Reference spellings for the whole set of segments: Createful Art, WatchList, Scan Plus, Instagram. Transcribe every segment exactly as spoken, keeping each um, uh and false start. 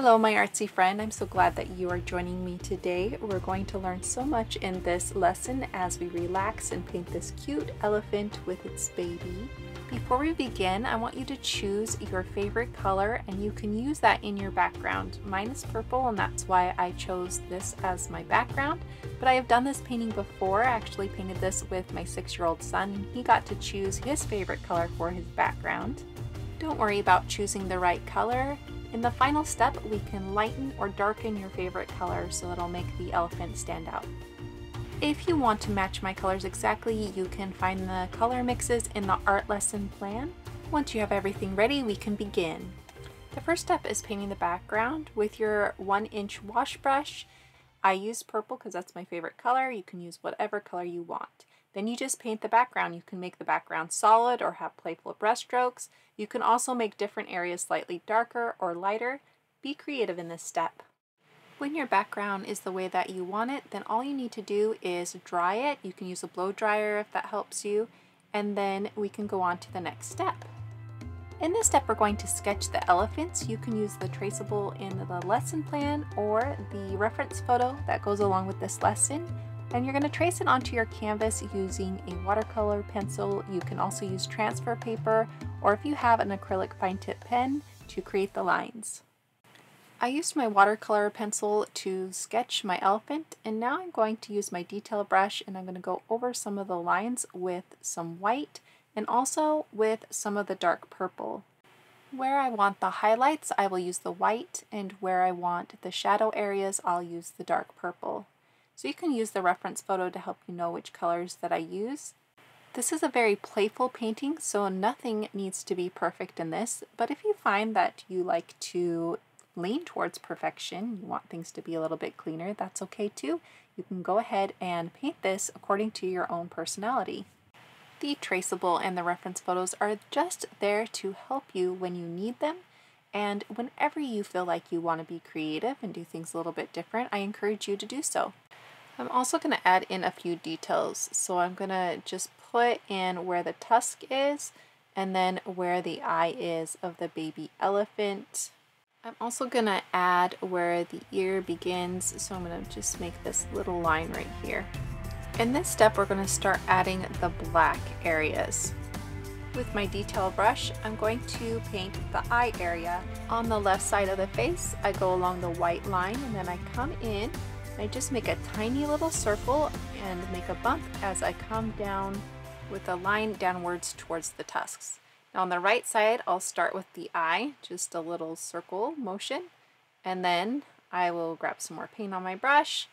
Hello my artsy friend, I'm so glad that you are joining me today. We're going to learn so much in this lesson as we relax and paint this cute elephant with its baby. Before we begin, I want you to choose your favorite color and you can use that in your background. Mine is purple and that's why I chose this as my background, but I have done this painting before. I actually painted this with my six-year-old son and he got to choose his favorite color for his background. Don't worry about choosing the right color. In the final step, we can lighten or darken your favorite color so it'll make the elephant stand out. If you want to match my colors exactly, you can find the color mixes in the art lesson plan. Once you have everything ready, we can begin. The first step is painting the background with your one inch wash brush. I use purple because that's my favorite color. You can use whatever color you want. Then you just paint the background. You can make the background solid or have playful brushstrokes. You can also make different areas slightly darker or lighter. Be creative in this step. When your background is the way that you want it, then all you need to do is dry it. You can use a blow dryer if that helps you, and then we can go on to the next step. In this step, we're going to sketch the elephants. You can use the traceable in the lesson plan or the reference photo that goes along with this lesson. And you're going to trace it onto your canvas using a watercolor pencil. You can also use transfer paper, or if you have an acrylic fine tip pen, to create the lines. I used my watercolor pencil to sketch my elephant, and now I'm going to use my detail brush and I'm going to go over some of the lines with some white and also with some of the dark purple. Where I want the highlights, I will use the white, and where I want the shadow areas, I'll use the dark purple. So you can use the reference photo to help you know which colors that I use. This is a very playful painting, so nothing needs to be perfect in this, but if you find that you like to lean towards perfection, you want things to be a little bit cleaner, that's okay too. You can go ahead and paint this according to your own personality. The traceable and the reference photos are just there to help you when you need them, and whenever you feel like you want to be creative and do things a little bit different, I encourage you to do so. I'm also going to add in a few details, so I'm going to just put in where the tusk is and then where the eye is of the baby elephant. I'm also going to add where the ear begins, so I'm going to just make this little line right here. In this step, we're going to start adding the black areas. With my detail brush, I'm going to paint the eye area. On the left side of the face, I go along the white line and then I come in. I just make a tiny little circle and make a bump as I come down with a line downwards towards the tusks. Now on the right side, I'll start with the eye, just a little circle motion, and then I will grab some more paint on my brush,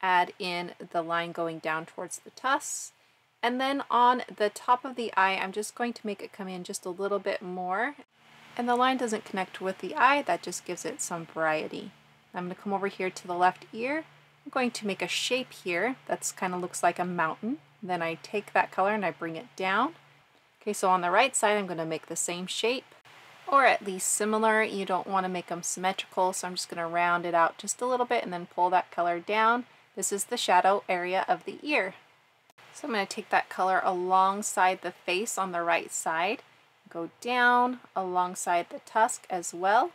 add in the line going down towards the tusks, and then on the top of the eye, I'm just going to make it come in just a little bit more. And the line doesn't connect with the eye, that just gives it some variety. I'm going to come over here to the left ear. I'm going to make a shape here that's kind of looks like a mountain. Then I take that color and I bring it down. Okay, so on the right side, I'm going to make the same shape, or at least similar. You don't want to make them symmetrical, so I'm just going to round it out just a little bit and then pull that color down. This is the shadow area of the ear. So I'm going to take that color alongside the face on the right side, go down alongside the tusk as well.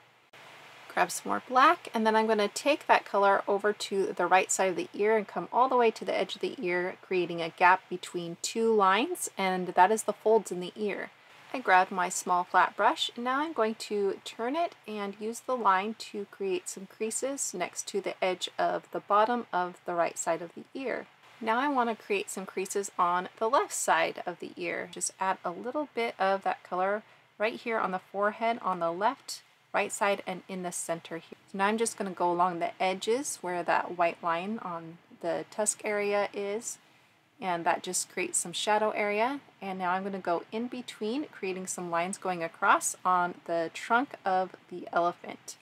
Grab some more black, and then I'm going to take that color over to the right side of the ear and come all the way to the edge of the ear, creating a gap between two lines, and that is the folds in the ear. I grabbed my small flat brush, and now I'm going to turn it and use the line to create some creases next to the edge of the bottom of the right side of the ear. Now I want to create some creases on the left side of the ear. Just add a little bit of that color right here on the forehead on the left, right side, and in the center here. So now I'm just going to go along the edges where that white line on the tusk area is, and that just creates some shadow area. And now I'm going to go in between, creating some lines going across on the trunk of the elephant.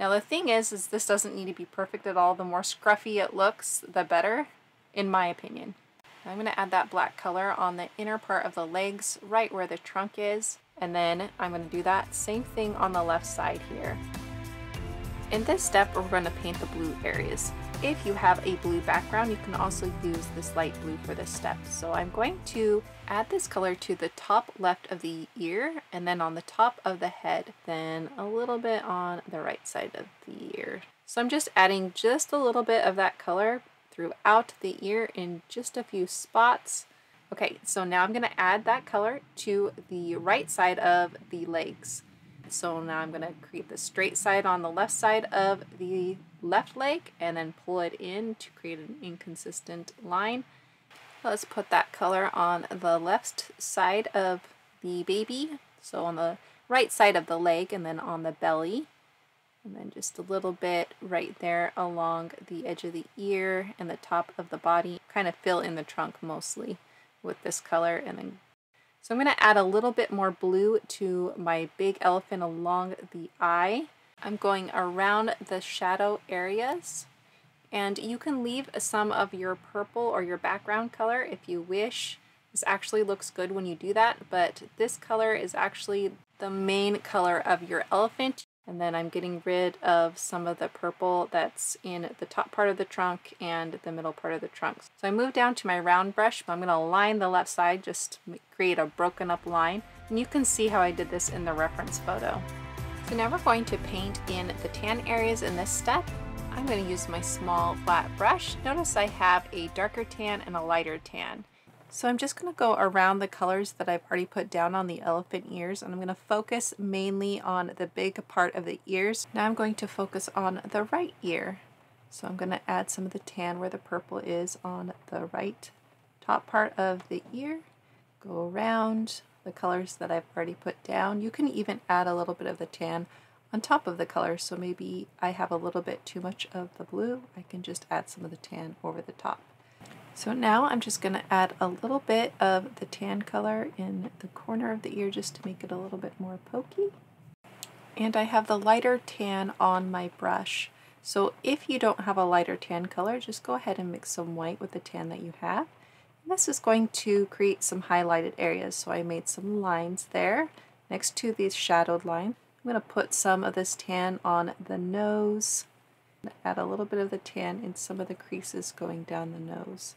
Now the thing is, is this doesn't need to be perfect at all. The more scruffy it looks, the better, in my opinion. I'm going to add that black color on the inner part of the legs, right where the trunk is. And then I'm going to do that same thing on the left side here. In this step, we're going to paint the blue areas. If you have a blue background, you can also use this light blue for this step. So I'm going to add this color to the top left of the ear, and then on the top of the head, then a little bit on the right side of the ear. So I'm just adding just a little bit of that color throughout the ear in just a few spots. Okay, so now I'm gonna add that color to the right side of the legs. So now I'm gonna create the straight side on the left side of the left leg and then pull it in to create an inconsistent line. Let's put that color on the left side of the baby. So on the right side of the leg and then on the belly. And then just a little bit right there along the edge of the ear and the top of the body. Kind of fill in the trunk mostly with this color. And then so I'm going to add a little bit more blue to my big elephant along the eye. I'm going around the shadow areas, and you can leave some of your purple or your background color if you wish. This actually looks good when you do that, but this color is actually the main color of your elephant. And then I'm getting rid of some of the purple that's in the top part of the trunk and the middle part of the trunk. So I move down to my round brush, but I'm gonna line the left side, just create a broken up line. And you can see how I did this in the reference photo. So now we're going to paint in the tan areas in this step. I'm gonna use my small flat brush. Notice I have a darker tan and a lighter tan. So I'm just gonna go around the colors that I've already put down on the elephant ears, and I'm gonna focus mainly on the big part of the ears. Now I'm going to focus on the right ear. So I'm gonna add some of the tan where the purple is on the right top part of the ear. Go around the colors that I've already put down. You can even add a little bit of the tan on top of the color. So maybe I have a little bit too much of the blue. I can just add some of the tan over the top. So now I'm just going to add a little bit of the tan color in the corner of the ear just to make it a little bit more pokey. And I have the lighter tan on my brush. So if you don't have a lighter tan color, just go ahead and mix some white with the tan that you have. And this is going to create some highlighted areas. So I made some lines there next to these shadowed lines. I'm going to put some of this tan on the nose. Add a little bit of the tan in some of the creases going down the nose.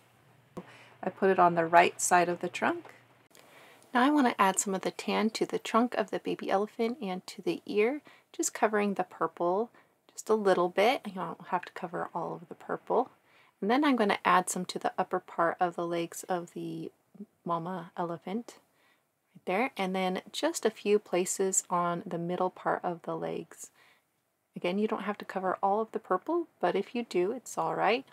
I put it on the right side of the trunk. Now I want to add some of the tan to the trunk of the baby elephant and to the ear, just covering the purple just a little bit. You don't have to cover all of the purple. And then I'm going to add some to the upper part of the legs of the mama elephant right there, and then just a few places on the middle part of the legs. Again, you don't have to cover all of the purple, but if you do, it's all right.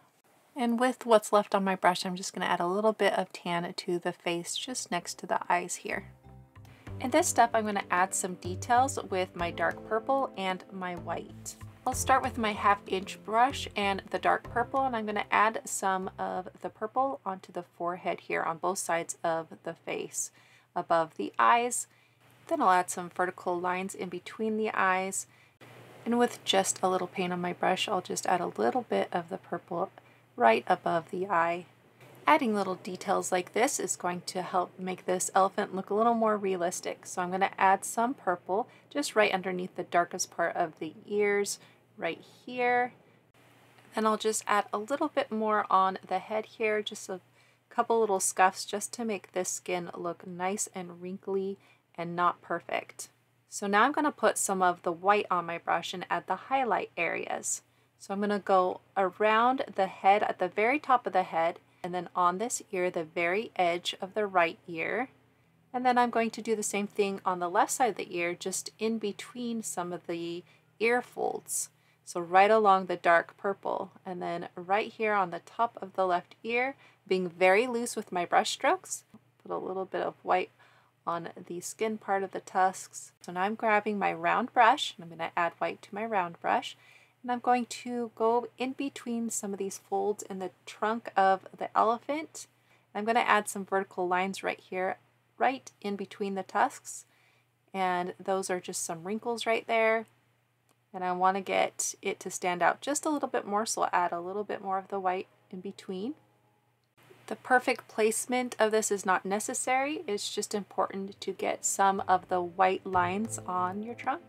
And with what's left on my brush, I'm just going to add a little bit of tan to the face just next to the eyes here. In this step, I'm going to add some details with my dark purple and my white. I'll start with my half inch brush and the dark purple, and I'm going to add some of the purple onto the forehead here on both sides of the face above the eyes. Then I'll add some vertical lines in between the eyes. And with just a little paint on my brush, I'll just add a little bit of the purple right above the eye. Adding little details like this is going to help make this elephant look a little more realistic. So I'm going to add some purple just right underneath the darkest part of the ears right here. And I'll just add a little bit more on the head here, just a couple little scuffs just to make this skin look nice and wrinkly and not perfect. So now I'm going to put some of the white on my brush and add the highlight areas. So I'm going to go around the head at the very top of the head, and then on this ear, the very edge of the right ear. And then I'm going to do the same thing on the left side of the ear, just in between some of the ear folds. So right along the dark purple, and then right here on the top of the left ear, being very loose with my brush strokes, put a little bit of white on the skin part of the tusks. So now I'm grabbing my round brush, and I'm going to add white to my round brush, and I'm going to go in between some of these folds in the trunk of the elephant. I'm going to add some vertical lines right here, right in between the tusks, and those are just some wrinkles right there. And I want to get it to stand out just a little bit more, so I'll add a little bit more of the white in between. The perfect placement of this is not necessary. It's just important to get some of the white lines on your trunk.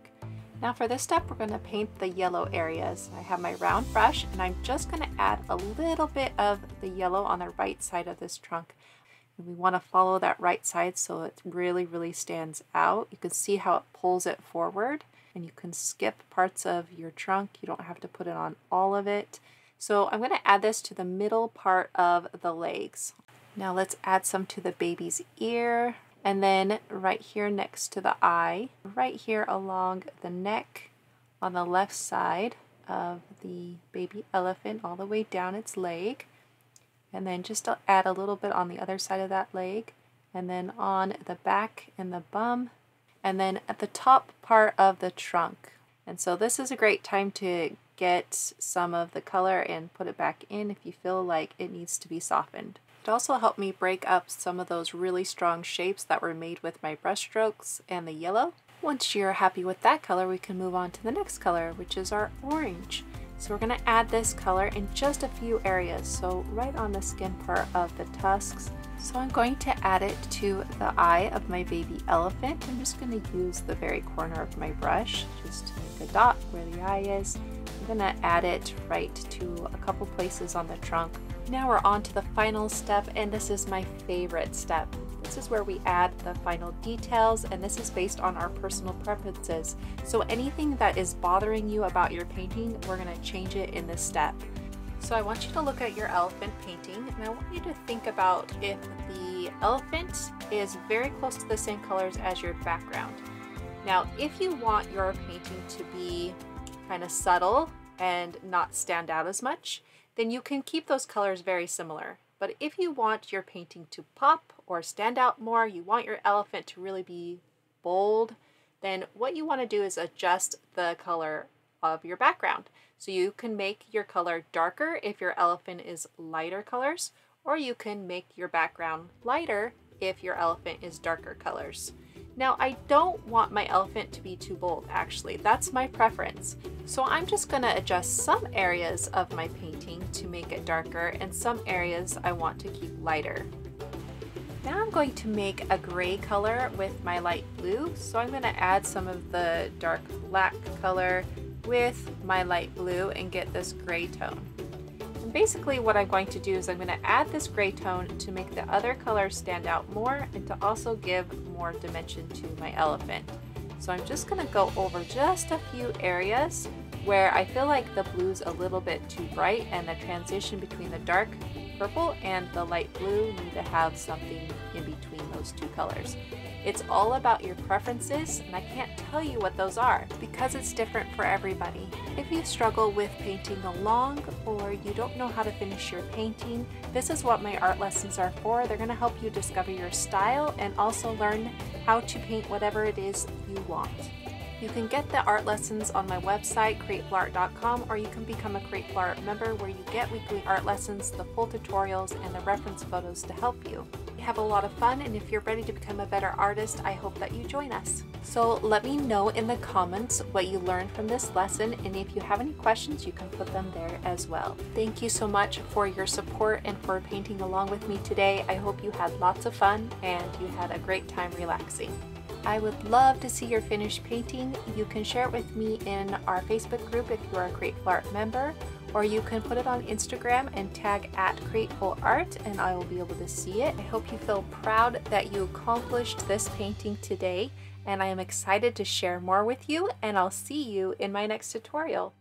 Now for this step, we're going to paint the yellow areas. I have my round brush and I'm just going to add a little bit of the yellow on the right side of this trunk. And we want to follow that right side so it really, really stands out. You can see how it pulls it forward, and you can skip parts of your trunk. You don't have to put it on all of it. So I'm going to add this to the middle part of the legs. Now let's add some to the baby's ear, and then right here next to the eye, right here along the neck on the left side of the baby elephant all the way down its leg, and then just add a little bit on the other side of that leg, and then on the back and the bum, and then at the top part of the trunk. And so this is a great time to get some of the color and put it back in if you feel like it needs to be softened. It also helped me break up some of those really strong shapes that were made with my brush strokes and the yellow. Once you're happy with that color, we can move on to the next color, which is our orange. So we're going to add this color in just a few areas, so right on the skin part of the tusks. So I'm going to add it to the eye of my baby elephant. I'm just going to use the very corner of my brush just to make a dot where the eye is. I'm going to add it right to a couple places on the trunk. Now we're on to the final step, and this is my favorite step. This is where we add the final details, and this is based on our personal preferences. So anything that is bothering you about your painting, we're going to change it in this step. So I want you to look at your elephant painting, and I want you to think about if the elephant is very close to the same colors as your background. Now if you want your painting to be kind of subtle and not stand out as much, then you can keep those colors very similar. But if you want your painting to pop or stand out more, you want your elephant to really be bold, then what you want to do is adjust the color of your background. So you can make your color darker if your elephant is lighter colors, or you can make your background lighter if your elephant is darker colors. Now I don't want my elephant to be too bold, actually. That's my preference. So I'm just going to adjust some areas of my painting to make it darker, and some areas I want to keep lighter. Now I'm going to make a gray color with my light blue. So I'm going to add some of the dark black color with my light blue and get this gray tone. And basically what I'm going to do is I'm going to add this gray tone to make the other colors stand out more and to also give more dimension to my elephant. So I'm just going to go over just a few areas where I feel like the blue's a little bit too bright, and the transition between the dark purple and the light blue need to have something in between those two colors. It's all about your preferences, and I can't tell you what those are because it's different for everybody. If you struggle with painting along, or you don't know how to finish your painting, this is what my art lessons are for. They're going to help you discover your style and also learn how to paint whatever it is you want. You can get the art lessons on my website, createful art dot com, or you can become a Createful Art member where you get weekly art lessons, the full tutorials, and the reference photos to help you. We have a lot of fun, and if you're ready to become a better artist, I hope that you join us. So let me know in the comments what you learned from this lesson, and if you have any questions, you can put them there as well. Thank you so much for your support and for painting along with me today. I hope you had lots of fun and you had a great time relaxing. I would love to see your finished painting. You can share it with me in our Facebook group if you are a Createful Art member, or you can put it on Instagram and tag at Createful Art, and I will be able to see it. I hope you feel proud that you accomplished this painting today, and I am excited to share more with you, and I'll see you in my next tutorial.